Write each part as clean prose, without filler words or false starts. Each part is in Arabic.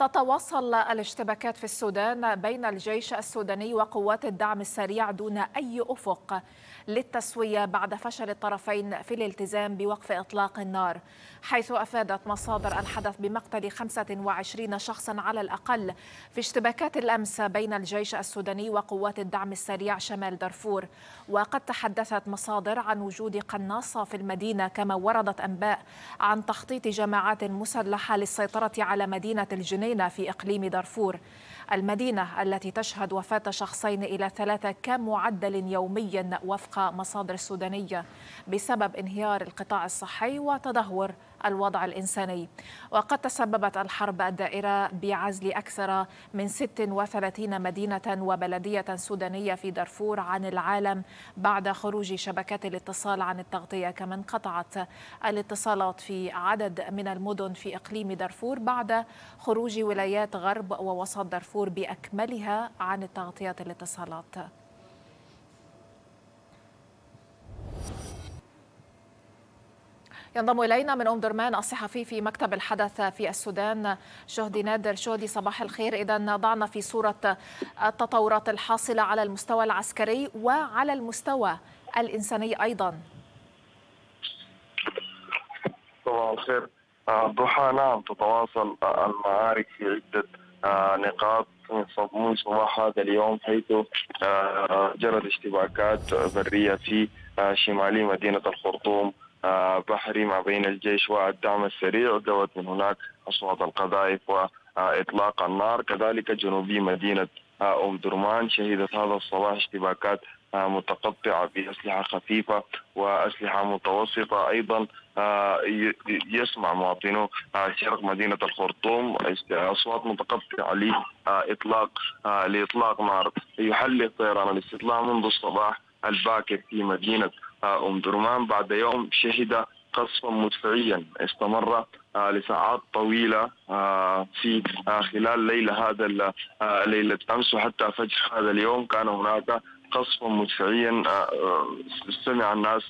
تتواصل الاشتباكات في السودان بين الجيش السوداني وقوات الدعم السريع دون أي أفق للتسوية بعد فشل الطرفين في الالتزام بوقف إطلاق النار، حيث أفادت مصادر الحدث بمقتل 25 شخصا على الأقل في اشتباكات الأمس بين الجيش السوداني وقوات الدعم السريع شمال دارفور. وقد تحدثت مصادر عن وجود قناصة في المدينة، كما وردت أنباء عن تخطيط جماعات مسلحة للسيطرة على مدينة الجنين في إقليم دارفور، المدينة التي تشهد وفاة شخصين إلى 3 كمعدل يوميا وفق مصادر سودانية بسبب انهيار القطاع الصحي وتدهور الوضع الإنساني. وقد تسببت الحرب الدائرة بعزل أكثر من 36 مدينة وبلدية سودانية في دارفور عن العالم بعد خروج شبكات الاتصال عن التغطية، كما انقطعت الاتصالات في عدد من المدن في إقليم دارفور بعد خروج ولايات غرب ووسط دارفور بأكملها عن التغطية الاتصالات. ينضم إلينا من أم درمان الصحفي في مكتب الحدث في السودان شهدي نادر. شهدي، صباح الخير. إذا ضعنا في صورة التطورات الحاصلة على المستوى العسكري وعلى المستوى الإنساني أيضا. صباح الخير ضحى. نعم، تتواصل المعارك في عدة نقاط من صباح هذا اليوم، حيث جرت اشتباكات برية في شمالي مدينة الخرطوم بحري ما بين الجيش والدعم السريع، دوت من هناك أصوات القذائف وإطلاق النار. كذلك جنوبي مدينة أم درمان شهدت هذا الصباح اشتباكات متقطعة بأسلحة خفيفة وأسلحة متوسطة. أيضا يسمع مواطنو شرق مدينة الخرطوم أصوات متقطعة لإطلاق نار. يحلق طيران الاستطلاع منذ الصباح الباكر في مدينة أم درمان بعد يوم شهد قصفا مدفعيا استمر لساعات طويلة في خلال ليلة أمس وحتى فجر هذا اليوم. كان هناك قصفا مدفعيا سمع الناس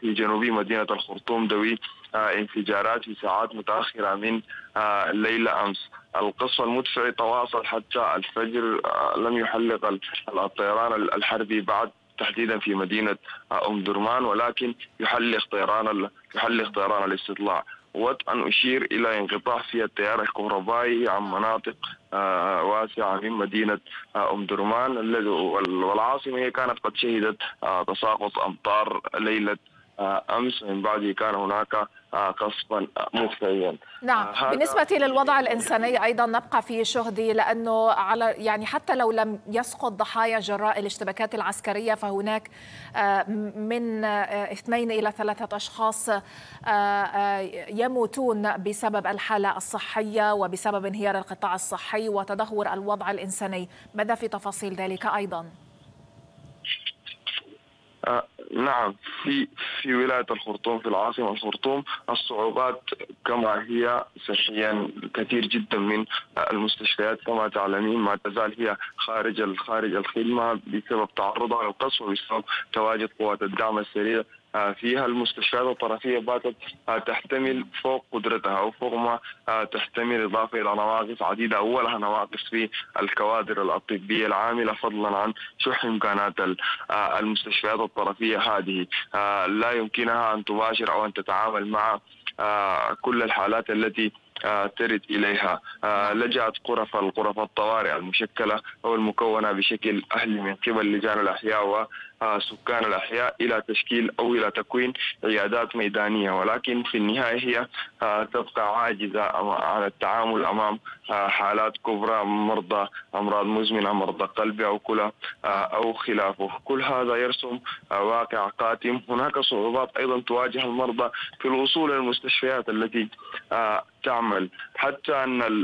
في جنوب مدينة الخرطوم ذوي انفجارات في ساعات متأخرة من ليلة أمس. القصف المدفعي تواصل حتى الفجر، لم يحلق الطيران الحربي بعد تحديدا في مدينة أم درمان، ولكن يحلق طيران الاستطلاع. أود أن أشير إلى انقطاع في التيار الكهربائي عن مناطق واسعة من مدينة أم درمان، والعاصمة هي كانت قد شهدت تساقط أمطار ليلة أمس، من بعده كان هناك قصفا مدفعيا. نعم، بالنسبة للوضع الإنساني أيضا نبقى فيه شهدي، لأنه حتى لو لم يسقط ضحايا جراء الاشتباكات العسكرية، فهناك من 2 إلى 3 أشخاص يموتون بسبب الحالة الصحية وبسبب انهيار القطاع الصحي وتدهور الوضع الإنساني. ماذا في تفاصيل ذلك أيضا؟ نعم، في ولاية الخرطوم في العاصمة الخرطوم الصعوبات كما هي صحيا، كثير جدا من المستشفيات كما تعلمين ما تزال هي خارج الخدمة بسبب تعرضها للقصف وبسبب تواجد قوات الدعم السريع فيها. المستشفيات الطرفية باتت تحتمل فوق قدرتها أو فوق ما تحتمل، إضافة إلى نواقص عديدة، أولها نواقص في الكوادر الطبية العاملة، فضلا عن شح إمكانات المستشفيات الطرفية هذه. لا يمكنها أن تباشر أو أن تتعامل مع كل الحالات التي ترد إليها. لجأت غرف الطوارئ المشكلة أو المكونة بشكل أهلي من قبل لجان الأحياء وسكان الأحياء إلى تشكيل أو إلى تكوين عيادات ميدانية، ولكن في النهاية هي تبقى عاجزة عن التعامل أمام حالات كبرى، مرضى أمراض مزمنة، مرضى قلب أو كلى أو خلافه. كل هذا يرسم واقع قاتم. هناك صعوبات أيضا تواجه المرضى في الوصول إلى المستشفيات التي تعمل،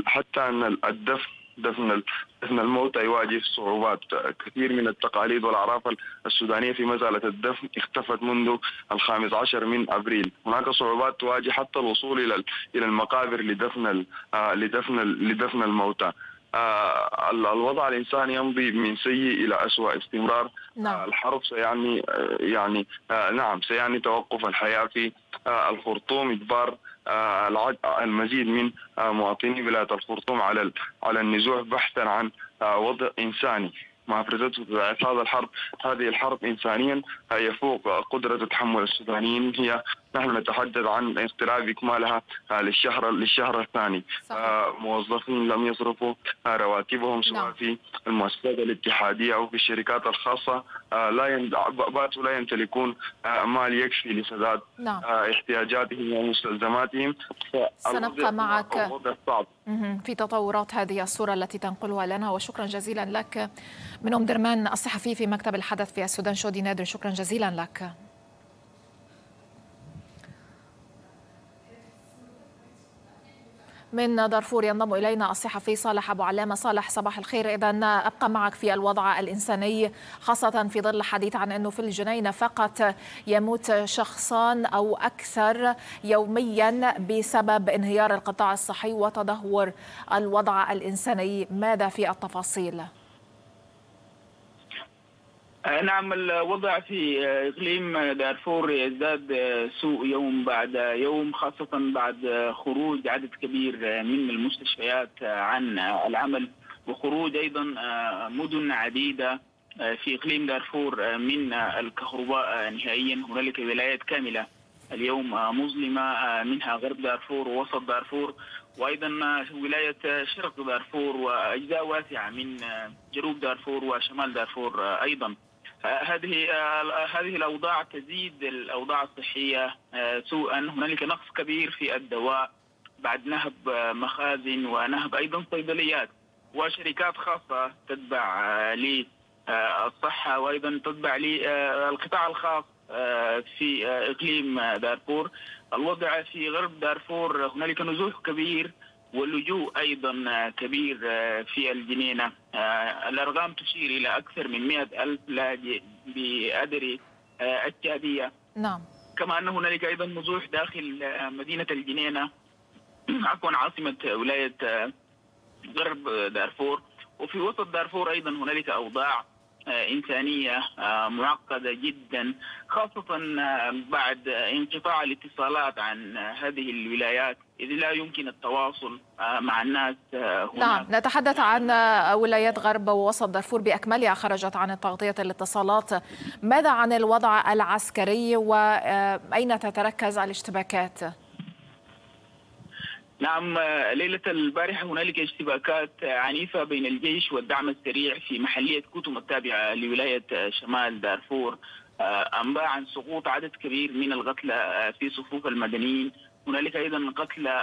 حتى أن دفن الموتى يواجه صعوبات. كثير من التقاليد والأعراف السودانية في مسألة الدفن اختفت منذ 15 أبريل. هناك صعوبات تواجه حتى الوصول إلى المقابر لدفن الموتى. الوضع الإنساني يمضي من سيء إلى أسوأ. استمرار الحرب سيعني توقف الحياة في الخرطوم. إجبار المزيد من مواطني ولاية الخرطوم على النزوح بحثا عن وضع إنساني مع فرزته في هذا الحرب. هذه الحرب إنسانيا يفوق قدرة تحمل السودانيين. هي نحن نتحدث عن اضطراب إكمالها للشهر الثاني. موظفين لم يصرفوا رواتبهم سواء في المؤسسات الاتحادية أو في الشركات الخاصة، باتوا لا يمتلكون مال يكفي لسداد احتياجاتهم ومستلزماتهم. سنبقى معك في تطورات هذه الصورة التي تنقلها لنا، وشكرا جزيلا لك. من أم درمان الصحفي في مكتب الحدث في السودان شهدي نادر، شكرا جزيلا لك. من دارفور ينضم إلينا الصحفي صالح ابو علامه. صالح، صباح الخير. إذا أبقى معك في الوضع الإنساني، خاصة في ظل الحديث عن أنه في الجنينة فقط يموت شخصان أو أكثر يوميا بسبب انهيار القطاع الصحي وتدهور الوضع الإنساني، ماذا في التفاصيل؟ نعم، الوضع في إقليم دارفور يزداد سوء يوم بعد يوم، خاصة بعد خروج عدد كبير من المستشفيات عن العمل وخروج أيضا مدن عديدة في إقليم دارفور من الكهرباء نهائيا. هنالك ولايات كاملة اليوم مظلمة، منها غرب دارفور ووسط دارفور وأيضا ولاية شرق دارفور وأجزاء واسعة من جنوب دارفور وشمال دارفور أيضا. هذه الأوضاع تزيد الأوضاع الصحية سوءا. هنالك نقص كبير في الدواء بعد نهب مخازن ونهب أيضا صيدليات وشركات خاصة تتبع للصحة وأيضا تتبع للقطاع الخاص في إقليم دارفور. الوضع في غرب دارفور هنالك نزوح كبير واللجوء أيضا كبير في الجنينة. الأرقام تشير إلى أكثر من 100,000 لاجئ بأدري الشعبية. نعم. كما أن هنالك أيضا نزوح داخل مدينة الجنينة، عاصمة ولاية غرب دارفور. وفي وسط دارفور أيضا هنالك أوضاع إنسانية معقدة جدا، خاصة بعد انقطاع الاتصالات عن هذه الولايات، إذ لا يمكن التواصل مع الناس هناك. نعم، نتحدث عن ولايات غرب ووسط دارفور بأكملها خرجت عن تغطية الاتصالات. ماذا عن الوضع العسكري وأين تتركز الاشتباكات؟ نعم، ليلة البارحة هنالك اشتباكات عنيفة بين الجيش والدعم السريع في محلية كوتوم التابعة لولاية شمال دارفور. أنباء عن سقوط عدد كبير من القتلى في صفوف المدنيين. هنالك أيضا قتلى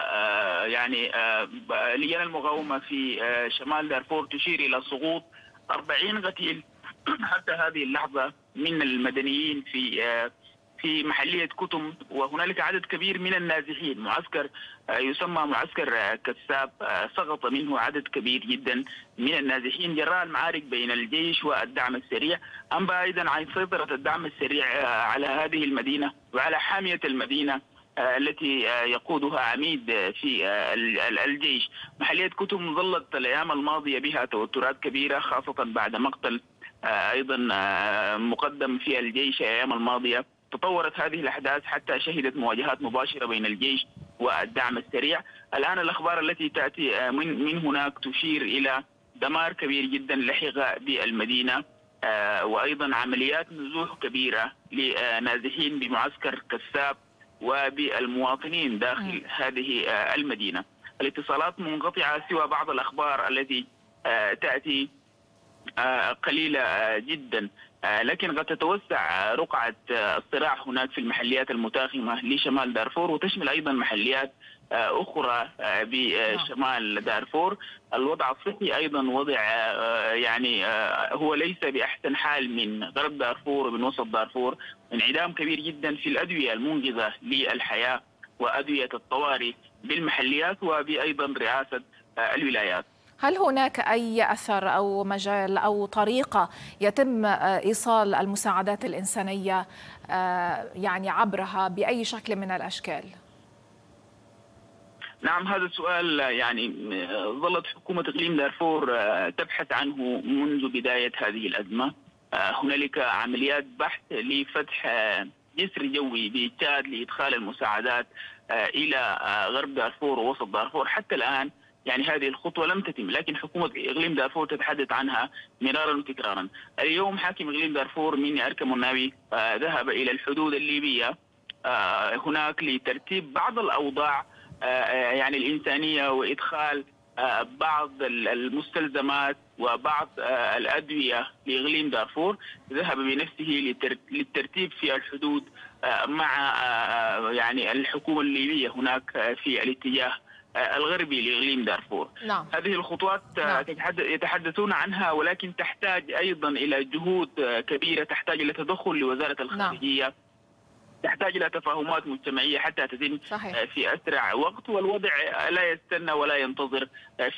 لجان المقاومة في شمال دارفور تشير إلى سقوط 40 قتيل حتى هذه اللحظة من المدنيين في محلية كتم. وهنالك عدد كبير من النازحين. معسكر يسمى معسكر كساب سقط منه عدد كبير جدا من النازحين جراء المعارك بين الجيش والدعم السريع. أنبأ أيضا عن سيطرة الدعم السريع على هذه المدينة وعلى حامية المدينة التي يقودها عميد في الجيش. محلية كتم ظلت الأيام الماضية بها توترات كبيرة، خاصة بعد مقتل أيضا مقدم في الجيش الأيام الماضية. تطورت هذه الأحداث حتى شهدت مواجهات مباشرة بين الجيش والدعم السريع. الآن الأخبار التي تأتي من هناك تشير إلى دمار كبير جدا لحق بالمدينة، وأيضا عمليات نزوح كبيرة لنازحين بمعسكر كساب وبالمواطنين داخل هذه المدينة. الاتصالات منقطعة سوى بعض الأخبار التي تأتي قليلة جدا، لكن قد تتوسع رقعة الصراع هناك في المحليات المتاخمة لشمال دارفور وتشمل أيضا محليات أخرى بشمال دارفور. الوضع الصحي أيضا وضع هو ليس بأحسن حال من غرب دارفور ومن وسط دارفور. انعدام كبير جدا في الأدوية المنقذة للحياة وأدوية الطوارئ بالمحليات وبأيضا رئاسة الولايات. هل هناك أي أثر أو مجال أو طريقة يتم إيصال المساعدات الإنسانية عبرها بأي شكل من الأشكال؟ نعم، هذا السؤال ظلت حكومة إقليم دارفور تبحث عنه منذ بداية هذه الأزمة. هنالك عمليات بحث لفتح جسر جوي بتشاد لإدخال المساعدات الى غرب دارفور ووسط دارفور. حتى الان يعني هذه الخطوه لم تتم، لكن حكومه اقليم دارفور تتحدث عنها مرارا وتكرارا. اليوم حاكم اقليم دارفور من اركو مناوي ذهب الى الحدود الليبيه هناك لترتيب بعض الاوضاع يعني الانسانيه وادخال بعض المستلزمات وبعض الادويه لاقليم دارفور. ذهب بنفسه للترتيب في الحدود مع يعني الحكومه الليبيه هناك في الاتجاه الغربي لإقليم دارفور. لا. هذه الخطوات لا. يتحدثون عنها، ولكن تحتاج أيضا إلى جهود كبيرة، تحتاج إلى تدخل لوزارة الخارجية، لا. تحتاج إلى تفاهمات مجتمعية حتى تتم في أسرع وقت، والوضع لا يستنى ولا ينتظر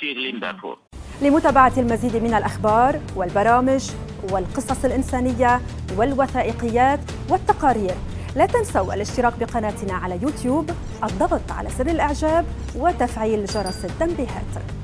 في إقليم دارفور. لمتابعة المزيد من الأخبار والبرامج والقصص الإنسانية والوثائقيات والتقارير، لا تنسوا الاشتراك بقناتنا على يوتيوب، الضغط على زر الإعجاب وتفعيل جرس التنبيهات.